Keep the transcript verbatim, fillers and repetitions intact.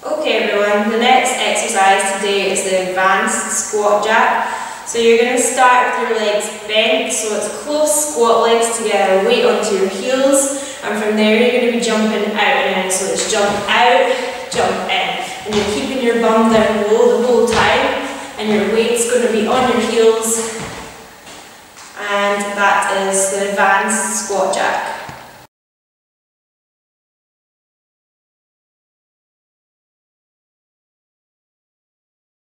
Okay everyone, the next exercise today is the advanced squat jack. So you're going to start with your legs bent, so it's close squat legs together, weight onto your heels, and from there you're going to be jumping out and in. So it's jump out, jump in. And you're keeping your bum down low the whole time, and your weight's going to be on your heels, and that is the advanced squat jack.